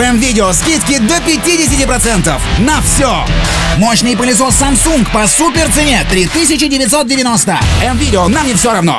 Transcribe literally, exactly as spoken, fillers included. В М.Видео скидки до пятидесяти процентов на все. Мощный пылесос Samsung по суперцене — три тысячи девятьсот девяносто. М.Видео, нам не все равно.